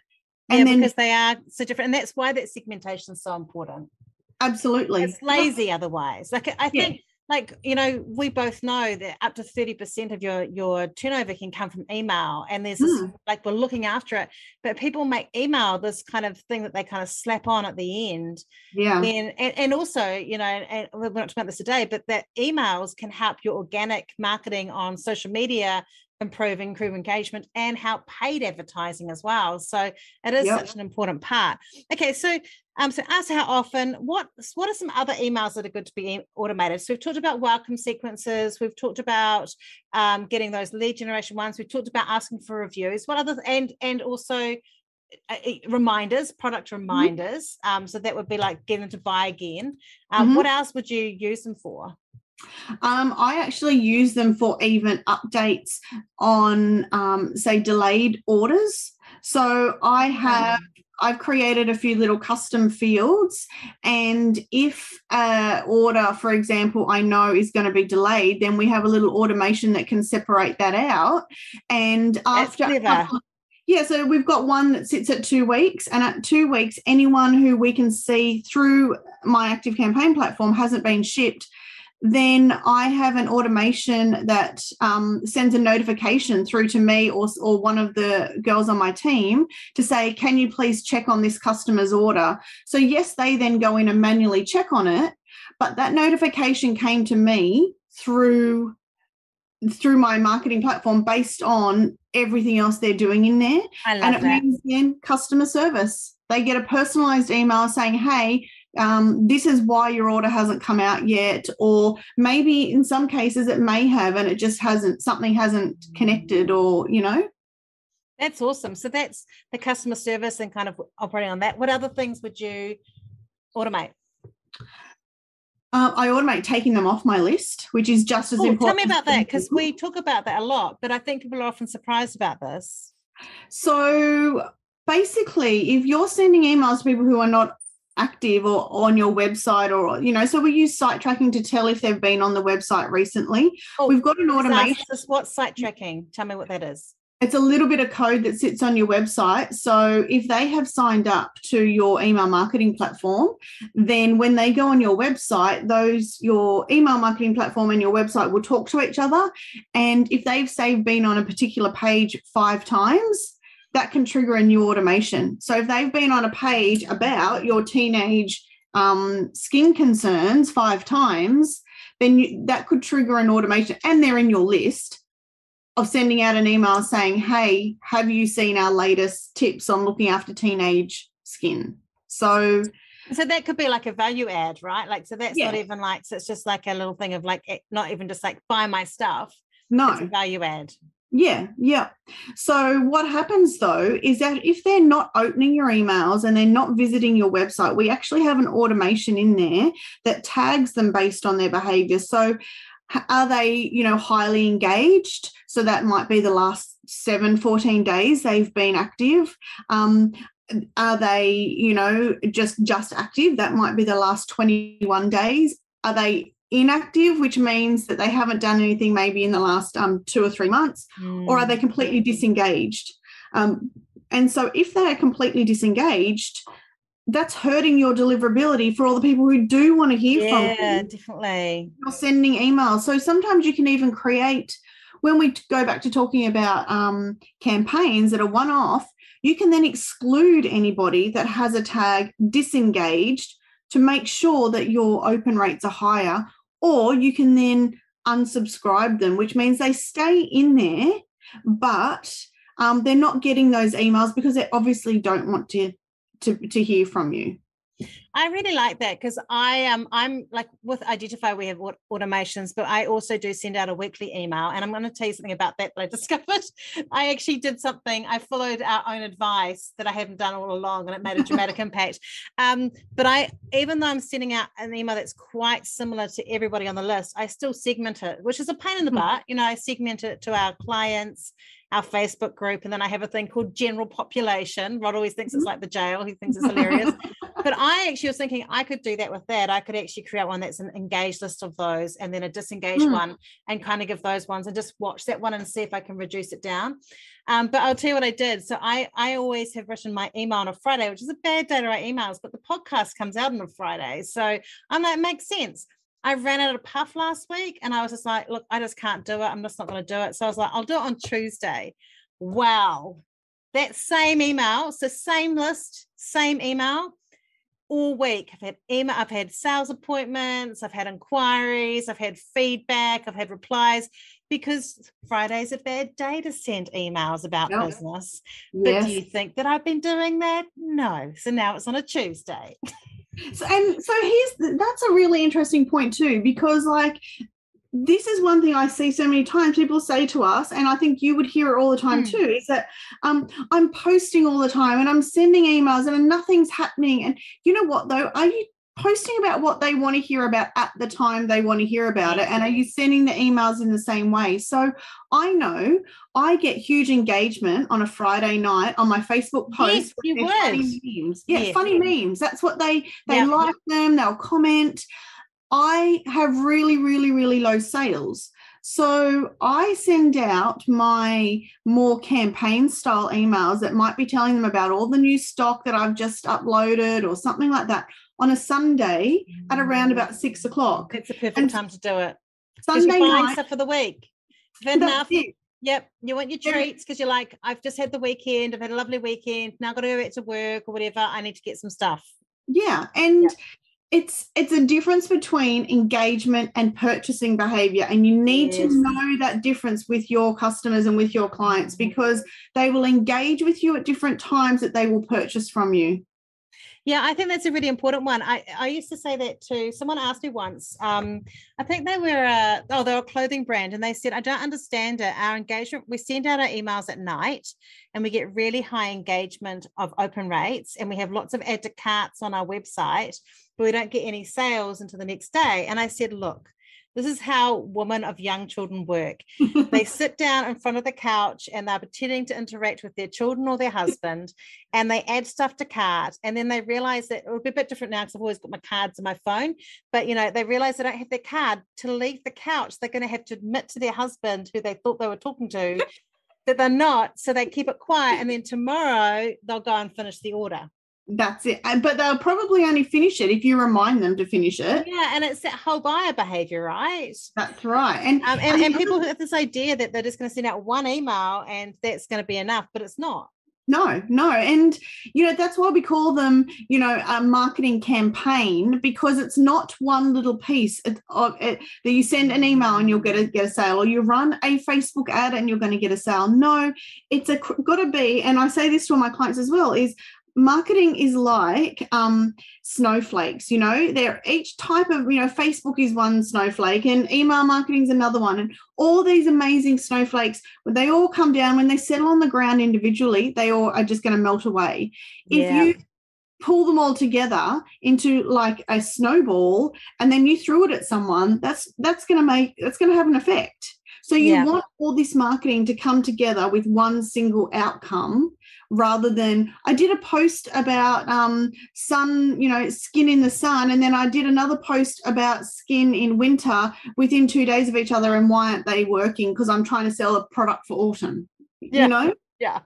And because they are so different. And that's why that segmentation is so important. Absolutely. It's lazy otherwise. Like, I think, we both know that up to 30% of your turnover can come from email. And there's this, like, we're looking after it, but people make email this kind of thing that they kind of slap on at the end. Yeah. And also, and we're not talking about this today, but that emails can help your organic marketing on social media improve engagement, and help paid advertising as well. So it is such an important part. Okay, so ask how often, what are some other emails that are good to be automated? So we've talked about welcome sequences, we've talked about getting those lead generation ones, we've talked about asking for reviews. What others, and also reminders, product reminders. So that would be like getting them to buy again. What else would you use them for? I actually use them for even updates on, say, delayed orders. So I've created a few little custom fields, and if an order, for example, I know is going to be delayed, then we have a little automation that can separate that out. And that's after. Yeah, so we've got one that sits at 2 weeks, and at 2 weeks, anyone who we can see through my Active Campaign platform hasn't been shipped, then I have an automation that sends a notification through to me or one of the girls on my team to say, can you please check on this customer's order? So, yes, they then go in and manually check on it, but that notification came to me through my marketing platform based on everything else they're doing in there. And it means then customer service. They get a personalized email saying, hey, this is why your order hasn't come out yet, or maybe in some cases it may have and it just hasn't connected, or That's awesome. So that's the customer service and kind of operating on that. What other things would you automate? I automate taking them off my list, which is just as important. Tell me about that, because we talk about that a lot, but I think people are often surprised about this. So basically, if you're sending emails to people who are not active or on your website, or, you know, so we use site tracking to tell if they've been on the website recently. Oh, we've got an automation. What's site tracking? Tell me what that is. It's a little bit of code that sits on your website. So if they have signed up to your email marketing platform, then when they go on your website, those, your email marketing platform and your website will talk to each other. And if they've, say, been on a particular page 5 times, that can trigger a new automation. So if they've been on a page about your teenage skin concerns 5 times, then that could trigger an automation, and they're in your list, of sending out an email saying, hey, have you seen our latest tips on looking after teenage skin? So that could be like a value add, right? Like, so that's not even like, so it's just like a little thing of like, not even just like buy my stuff. No. It's a value add. Yeah. So what happens though is that if they're not opening your emails and they're not visiting your website, we actually have an automation in there that tags them based on their behavior. So are they, you know, highly engaged? So that might be the last 14 days they've been active. Are they, you know, just active? That might be the last 21 days. Are they inactive, which means that they haven't done anything maybe in the last 2 or 3 months? Or are they completely disengaged? And so if they are completely disengaged, that's hurting your deliverability for all the people who do want to hear from you. Yeah, definitely. You're sending emails. So sometimes you can even create, when we go back to talking about campaigns that are one-off, you can then exclude anybody that has a tag disengaged to make sure that your open rates are higher, or you can then unsubscribe them, which means they stay in there, but they're not getting those emails because they obviously don't want to hear from you. I really like that, because I'm like, with Identify we have automations, but I also do send out a weekly email, and I'm going to tell you something about that that I discovered. I actually did something. I followed our own advice that I haven't done all along, and it made a dramatic impact. But even though I'm sending out an email that's quite similar to everybody on the list, I still segment it, which is a pain in the butt. You know, I segment it to our clients, our Facebook group, and then I have a thing called general population. Rod always thinks it's like the jail. He thinks it's hilarious. But I actually was thinking I could do that with that. I could actually create one that's an engaged list of those, and then a disengaged one, and kind of give those ones and just watch that one and see if I can reduce it down. But I'll tell you what I did. So I always have written my email on a Friday, which is a bad day to write emails, but the podcast comes out on a Friday. So I'm like, it makes sense. I ran out of puff last week, and I was just like, look, I just can't do it. I'm just not going to do it. So I was like, I'll do it on Tuesday. Wow. That same email, so same list, same email. All week I've had email, I've had sales appointments, I've had inquiries, I've had feedback, I've had replies, because Friday's a bad day to send emails about business. Yes. But do you think that I've been doing that? No. So now it's on a Tuesday. So that's a really interesting point too, because like, this is one thing I see so many times people say to us, and I think you would hear it all the time too, is that I'm posting all the time and I'm sending emails and nothing's happening. And you know what though? Are you posting about what they want to hear about at the time they want to hear about it? And are you sending the emails in the same way? So I know I get huge engagement on a Friday night on my Facebook post. Yes, you would. Funny memes. Yeah, funny memes. That's what they like them. They'll comment. I have really, really, really low sales. So I send out my more campaign style emails that might be telling them about all the new stock that I've just uploaded or something like that on a Sunday at around about 6:00. It's a perfect time to do it. Sunday night stuff for the week. Fair enough. It. Yep. You want your treats because you're like, I've just had the weekend. I've had a lovely weekend. Now I've got to go back to work or whatever. I need to get some stuff. Yeah. And it's a difference between engagement and purchasing behavior, and you need to know that difference with your customers and with your clients, because they will engage with you at different times that they will purchase from you. Yeah, I think that's a really important one. I used to say that to someone asked me once. I think they were a clothing brand, and they said, I don't understand it. Our engagement, we send out our emails at night and we get really high engagement of open rates, and we have lots of add to carts on our website, but we don't get any sales until the next day. And I said, look, This is how women of young children work. They sit down in front of the couch and they're pretending to interact with their children or their husband, and they add stuff to cart. And then they realize that it would be a bit different now because I've always got my cards in my phone, but you know, they realize they don't have their card to leave the couch. They're going to have to admit to their husband, who they thought they were talking to, that they're not. So they keep it quiet. And then tomorrow they'll go and finish the order. That's it. But they'll probably only finish it if you remind them to finish it. Yeah, and it's that whole buyer behavior, right? That's right. And people have this idea that they're just going to send out one email and that's going to be enough, but it's not. No. And, you know, that's why we call them, you know, a marketing campaign, because it's not one little piece that you send an email and you'll get a sale, or you run a Facebook ad and you're going to get a sale. No, it's got to be, and I say this to all my clients as well, is marketing is like snowflakes, you know, they're each type of, you know, Facebook is one snowflake and email marketing is another one. And all these amazing snowflakes, when they all come down, when they settle on the ground individually, they all are just going to melt away. Yeah. If you pull them all together into like a snowball and then you threw it at someone, that's going to have an effect. So you want all this marketing to come together with one single outcome, rather than I did a post about sun, you know, skin in the sun, and then I did another post about skin in winter within 2 days of each other, and why aren't they working? Because I'm trying to sell a product for autumn, you know? Yeah,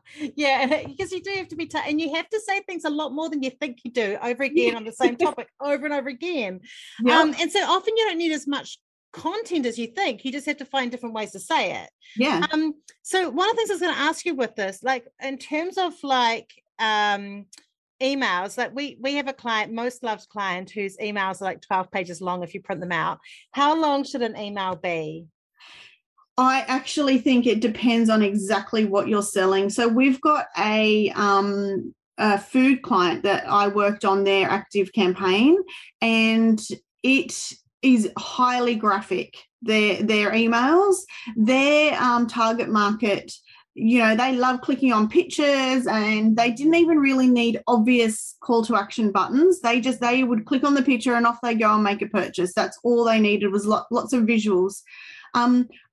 because you do have to be and you have to say things a lot more than you think you do over again on the same topic over and over again. Yeah. And so often you don't need as much content as you think, you just have to find different ways to say it. So one of the things I was going to ask you with this, like in terms of like emails, like we have a client, most loved client, whose emails are like 12 pages long if you print them out. How long should an email be? I actually think it depends on exactly what you're selling. So we've got a food client that I worked on their active campaign, and it is highly graphic. Their emails, their target market, you know, they love clicking on pictures, and they didn't even really need obvious call to action buttons. They would click on the picture and off they go and make a purchase. That's all they needed, was lots of visuals.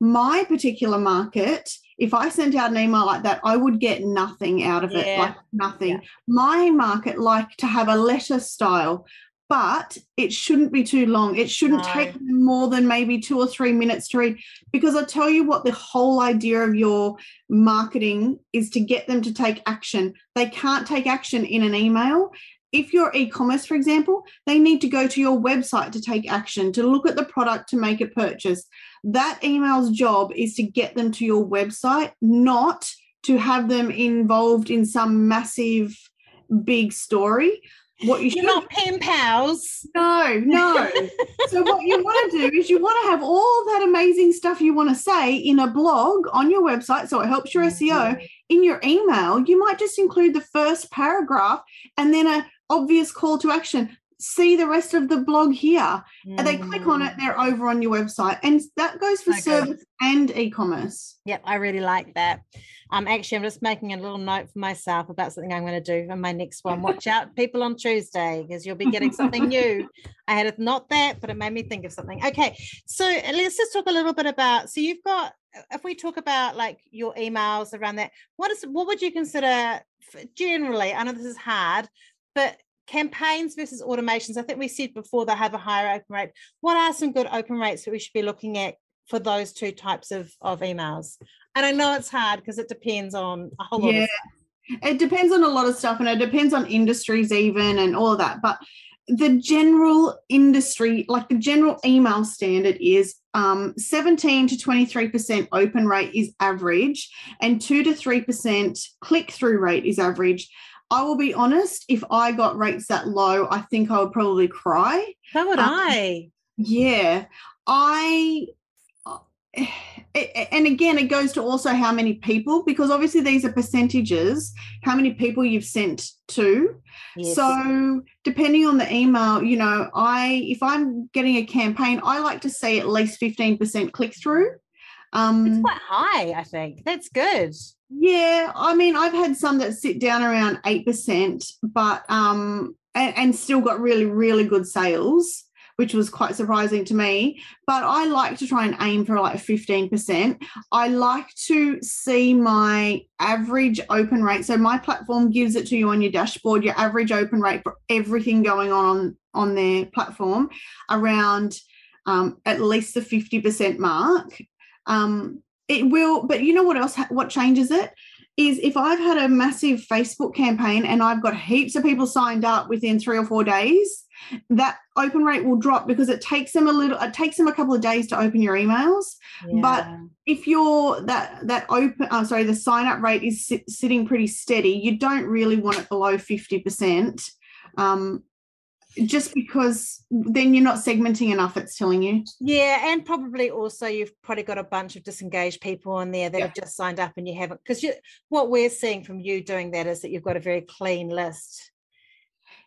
My particular market, if I sent out an email like that, I would get nothing out of it, like nothing. Yeah. My market like to have a letter style, but it shouldn't be too long. It shouldn't take more than maybe 2 or 3 minutes to read, because I'll tell you what, the whole idea of your marketing is to get them to take action. They can't take action in an email. If you're e-commerce, for example, they need to go to your website to take action, to look at the product, to make a purchase. That email's job is to get them to your website, not to have them involved in some massive, big story. You're not pen pals. No. So what you want to do is you want to have all that amazing stuff you want to say in a blog on your website, so it helps your SEO. In your email, you might just include the first paragraph and then an obvious call to action. See the rest of the blog here. And they click on it, they're over on your website. And that goes for service and e-commerce. Yep, I really like that. Actually, I'm just making a little note for myself about something I'm going to do in my next one. Watch out, people, on Tuesday, because you'll be getting something new. I had it, not that, but it made me think of something. Okay, so let's just talk a little bit about, so you've got, if we talk about like your emails around that, what would you consider generally, I know this is hard, but campaigns versus automations? I think we said before they have a higher open rate. What are some good open rates that we should be looking at for those two types of emails? And I know it's hard because it depends on a whole lot of stuff. It depends on a lot of stuff, and it depends on industries even and all of that. But the general industry, like the general email standard is 17 to 23% open rate is average, and 2 to 3% click-through rate is average. I will be honest, if I got rates that low, I think I would probably cry. So would I. Yeah. And again, it goes to also how many people, because obviously these are percentages, how many people you've sent to. Yes. So depending on the email, you know, if I'm getting a campaign, I like to see at least 15% click through. It's quite high, I think. That's good. Yeah, I mean, I've had some that sit down around 8%, but and still got really, really good sales. which was quite surprising to me. But I like to try and aim for like 15%. I like to see my average open rate. So my platform gives it to you on your dashboard, your average open rate for everything going on their platform around at least the 50% mark. It will, but you know what else, what changes it? Is if I've had a massive Facebook campaign and I've got heaps of people signed up within 3 or 4 days, that open rate will drop because it takes them a couple of days to open your emails. Yeah. But if you're the sign up rate is sitting pretty steady, you don't really want it below 50%, just because then you're not segmenting enough, it's telling you. Yeah, and probably also you've probably got a bunch of disengaged people on there that have just signed up and you haven't, because what we're seeing from you doing that is that you've got a very clean list.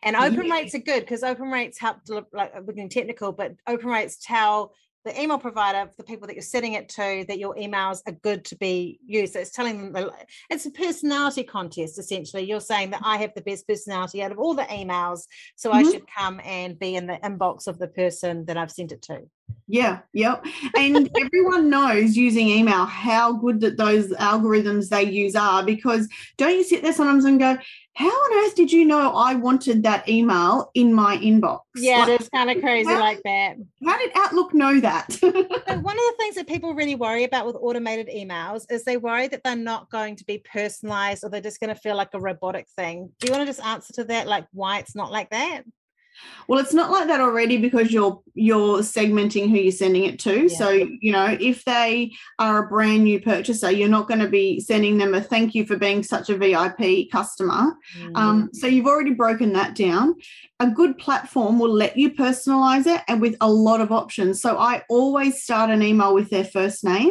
And open rates are good because open rates help deliver, like we're getting technical, but open rates tell the email provider, the people that you're sending it to, that your emails are good to be used. So it's telling them, it's a personality contest, essentially. You're saying that I have the best personality out of all the emails, so I should come and be in the inbox of the person that I've sent it to. Yeah, yep. And everyone knows using email how good that those algorithms they use are, because don't you sit there sometimes and go, how on earth did you know I wanted that email in my inbox? Yeah, like, it's kind of crazy like that. How did Outlook know that? So one of the things that people really worry about with automated emails is they worry that they're not going to be personalized or they're just going to feel like a robotic thing. Do you want to just answer to that, like why it's not like that? Well, it's not like that already because you're segmenting who you're sending it to. Yeah. So, you know, if they are a brand new purchaser, you're not going to be sending them a thank you for being such a VIP customer. Mm. So you've already broken that down. A good platform will let you personalize it and with a lot of options. So I always start an email with their first name.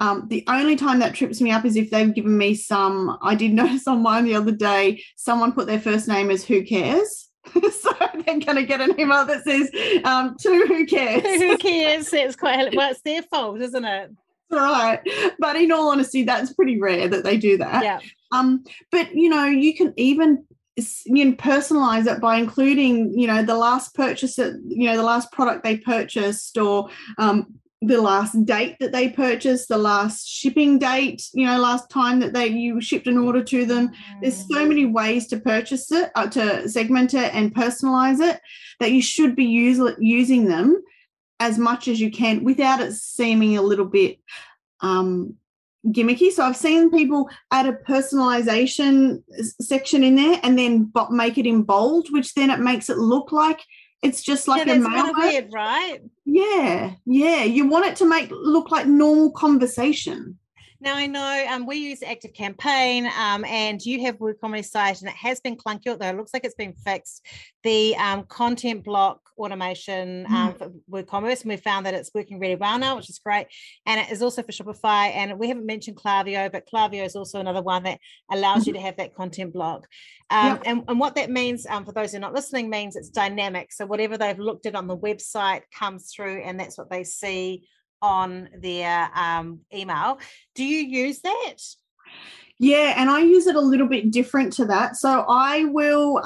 The only time that trips me up is if they've given me some, I did notice on mine the other day, someone put their first name as who cares. So they're going to get an email that says to who cares. Who cares? It's quite, well, it's their fault, isn't it? Right. But in all honesty, that's pretty rare that they do that. Yeah. But, you know, you can even personalize it by including, you know, the last purchase, you know, the last product they purchased, or the last date that they purchased, the last shipping date, you know, last time that you shipped an order to them. There's so many ways to purchase it, to segment it and personalize it, that you should be using them as much as you can without it seeming a little bit gimmicky. So I've seen people add a personalization section in there and then make it in bold, which then it makes it look like it's just like a mail. Weird, right? Yeah, yeah. You want it to look like normal conversation. Now, I know we use Active Campaign, and you have WooCommerce site, and it has been clunky, although it looks like it's been fixed. The content block automation for WooCommerce, and we found that it's working really well now, which is great. And it is also for Shopify, and we haven't mentioned Klaviyo, but Klaviyo is also another one that allows you to have that content block. And what that means, for those who are not listening, means it's dynamic. So whatever they've looked at on the website comes through, and that's what they see on their email. Do you use that? Yeah, and I use it a little bit different to that. So I will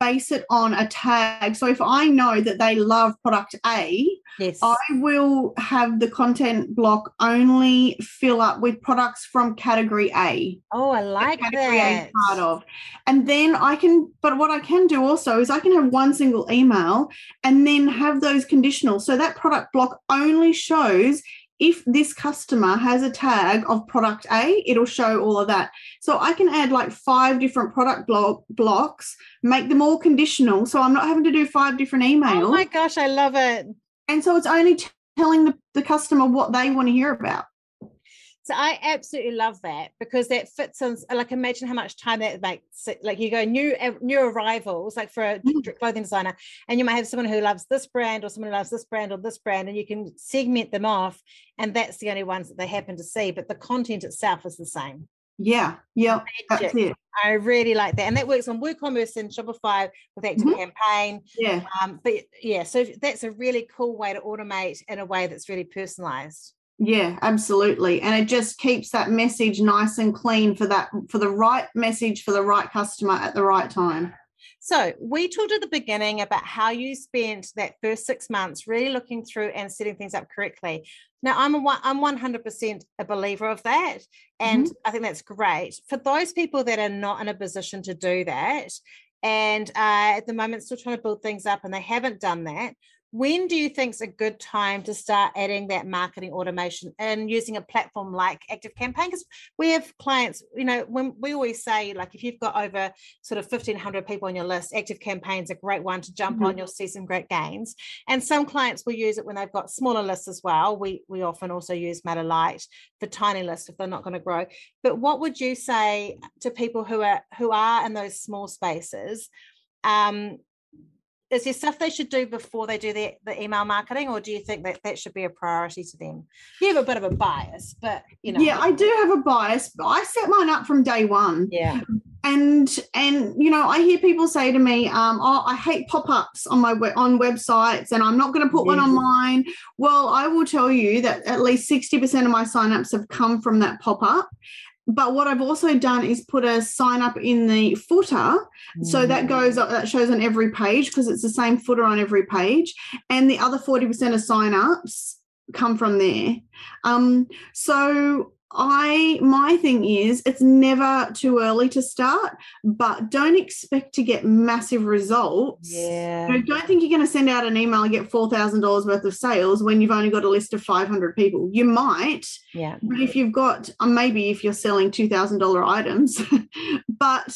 base it on a tag. So if I know that they love product A, yes, I will have the content block only fill up with products from category A. Oh, I like that. Category A is part of. And then what I can do also is I can have one single email and then have those conditionals. So that product block only shows if this customer has a tag of product A, it'll show all of that. So I can add like 5 different product blocks, make them all conditional, so I'm not having to do 5 different emails. Oh, my gosh, I love it. And so it's only telling the customer what they want to hear about. So I absolutely love that, because that fits in, like, imagine how much time that makes. Like, you go new arrivals, like for a clothing designer, and you might have someone who loves this brand or someone who loves this brand or this brand, and you can segment them off, and that's the only ones that they happen to see, but the content itself is the same. Yeah, yeah, that's it. I really like that, and that works on WooCommerce and Shopify with Active Campaign. Yeah, but yeah, so that's a really cool way to automate in a way that's really personalized. Yeah, absolutely. And it just keeps that message nice and clean for the right message for the right customer at the right time. So we talked at the beginning about how you spent that first 6 months really looking through and setting things up correctly. Now, I'm 100% a believer of that, and I think that's great. For those people that are not in a position to do that and at the moment still trying to build things up and they haven't done that, when do you think is a good time to start adding that marketing automation and using a platform like Active Campaign? Because we have clients, you know, when we always say, like, if you've got over sort of 1,500 people on your list, Active Campaign's a great one to jump on. You'll see some great gains. And some clients will use it when they've got smaller lists as well. We often also use MailerLite for tiny lists if they're not going to grow. But what would you say to people who are in those small spaces? Is there stuff they should do before they do the email marketing, or do you think that that should be a priority to them? You have a bit of a bias, but you know. Yeah, I do have a bias, but I set mine up from day one. Yeah. And you know, I hear people say to me, I hate pop-ups on websites, and I'm not going to put one on mine. Well, I will tell you that at least 60% of my signups have come from that pop-up. But what I've also done is put a sign up in the footer, so that shows on every page, because it's the same footer on every page, and the other 40% of signups come from there. So my thing is, it's never too early to start, but don't expect to get massive results. Yeah. You know, don't think you're going to send out an email and get $4,000 worth of sales when you've only got a list of 500 people. You might, yeah. But if you've got, maybe if you're selling $2,000 items, but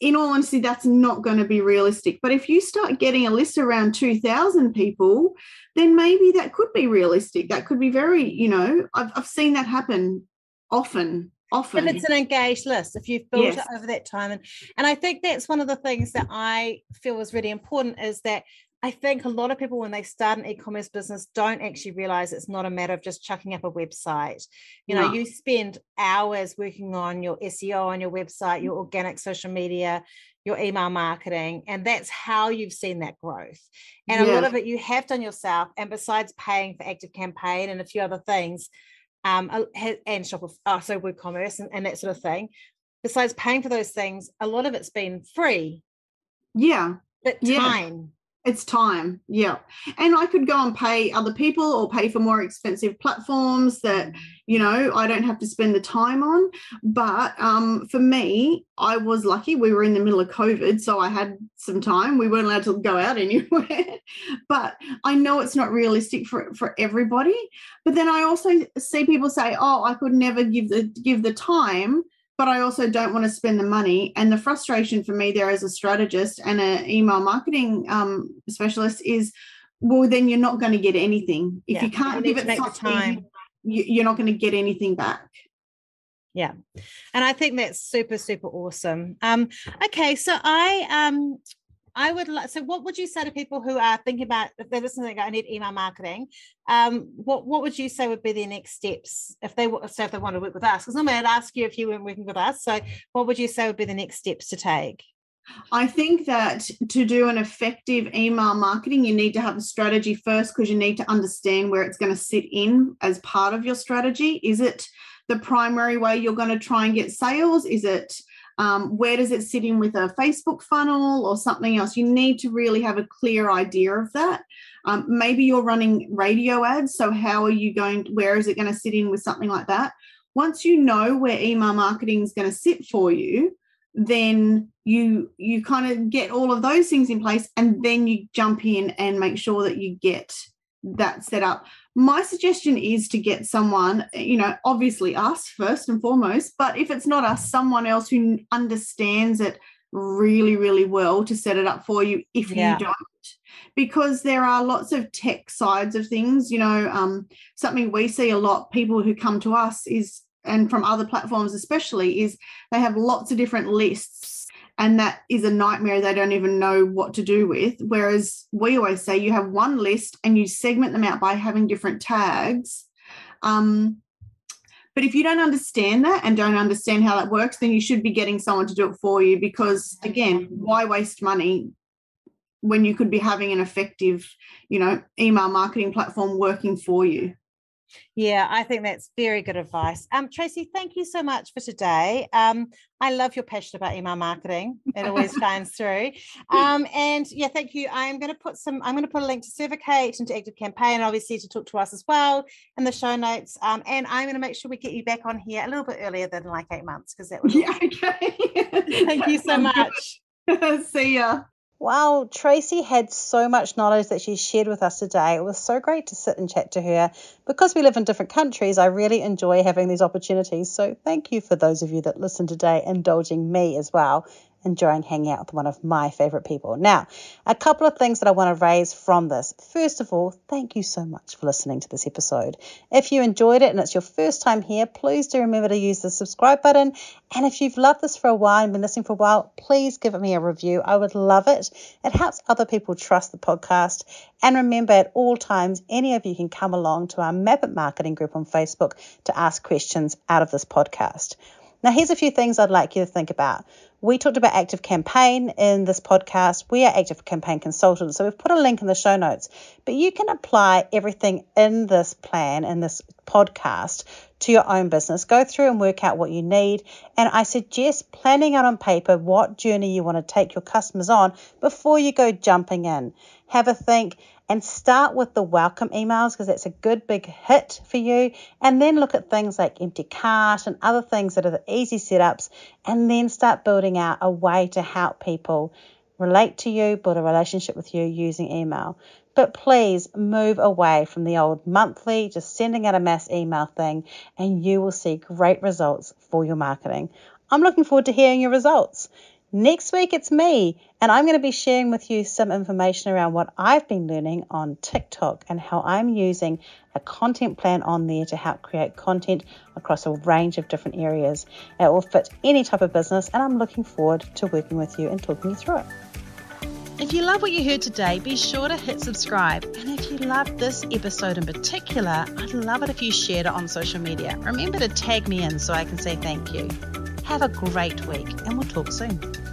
in all honesty, that's not going to be realistic. But if you start getting a list around 2,000 people, then maybe that could be realistic. That could be very, you know, I've seen that happen often. But it's an engaged list if you've built it over that time. And I think that's one of the things that I feel is really important, is that I think a lot of people, when they start an e-commerce business, don't actually realize it's not a matter of just chucking up a website. You know, you spend hours working on your SEO on your website, your organic social media, your email marketing, and that's how you've seen that growth. And a lot of it you have done yourself. And besides paying for Active Campaign and a few other things, and Shopify, so WooCommerce and that sort of thing, besides paying for those things, a lot of it's been free. Yeah. But time. Yeah. It's time, yeah. And I could go and pay other people or pay for more expensive platforms that, you know, I don't have to spend the time on. But for me, I was lucky. We were in the middle of COVID, so I had some time. We weren't allowed to go out anywhere. But I know it's not realistic for everybody. But then I also see people say, oh, I could never give the time, but I also don't want to spend the money. And the frustration for me there as a strategist and an email marketing specialist is, well, then you're not going to get anything. If you can't give it time, you're not going to get anything back. Yeah. And I think that's super, super awesome. Okay. So I would like, so what would you say to people who are thinking about, if they're listening, they go, I need email marketing. What would you say would be their next steps if they want to work with us? Because normally I'd ask you if you weren't working with us. So what would you say would be the next steps to take? I think that to do an effective email marketing, you need to have a strategy first, because you need to understand where it's going to sit in as part of your strategy. Is it the primary way you're going to try and get sales? Is it where does it sit in with a Facebook funnel or something else? You need to really have a clear idea of that. Maybe you're running radio ads. So how are you where is it going to sit in with something like that? Once you know where email marketing is going to sit for you, then you kind of get all of those things in place, and then you jump in and make sure that you get that set up. My suggestion is to get someone, you know, obviously us first and foremost, but if it's not us, someone else who understands it really, really well to set it up for you if you don't, because there are lots of tech sides of things. You know, something we see a lot, people who come to us is, and from other platforms especially, is they have lots of different lists. And that is a nightmare. They don't even know what to do with. Whereas we always say you have one list and you segment them out by having different tags. But if you don't understand that and don't understand how that works, then you should be getting someone to do it for you, because, again, why waste money when you could be having an effective, you know, email marketing platform working for you? Yeah, I think that's very good advice. Tracey, thank you so much for today. I love your passion about email marketing. It always shines through. And yeah, thank you. I'm going to put a link to Survicate and to Active Campaign, obviously to talk to us as well in the show notes. And I'm going to make sure we get you back on here a little bit earlier than like 8 months, because that would be okay. Thank you so much. See ya. Wow, Tracey had so much knowledge that she shared with us today. It was so great to sit and chat to her. Because we live in different countries, I really enjoy having these opportunities. So thank you for those of you that listened today, indulging me as well, enjoying hanging out with one of my favorite people. Now, a couple of things that I want to raise from this. First of all, thank you so much for listening to this episode. If you enjoyed it and it's your first time here, please do remember to use the subscribe button. And if you've loved this for a while and been listening for a while, please give me a review. I would love it. It helps other people trust the podcast. And remember, at all times, any of you can come along to our MAP IT Marketing group on Facebook to ask questions out of this podcast. Now, here's a few things I'd like you to think about. We talked about Active Campaign in this podcast. We are Active Campaign consultants, so we've put a link in the show notes. But you can apply everything in this plan, in this podcast, to your own business. Go through and work out what you need. And I suggest planning out on paper what journey you want to take your customers on before you go jumping in. Have a think and start with the welcome emails, because that's a good big hit for you. And then look at things like empty cart and other things that are the easy setups, and then start building out a way to help people relate to you, build a relationship with you using email. But please move away from the old monthly, just sending out a mass email thing, and you will see great results for your marketing. I'm looking forward to hearing your results. Next week, it's me, and I'm going to be sharing with you some information around what I've been learning on TikTok and how I'm using a content plan on there to help create content across a range of different areas. It will fit any type of business, and I'm looking forward to working with you and talking you through it. If you love what you heard today, be sure to hit subscribe. And if you loved this episode in particular, I'd love it if you shared it on social media. Remember to tag me in so I can say thank you. Have a great week, and we'll talk soon.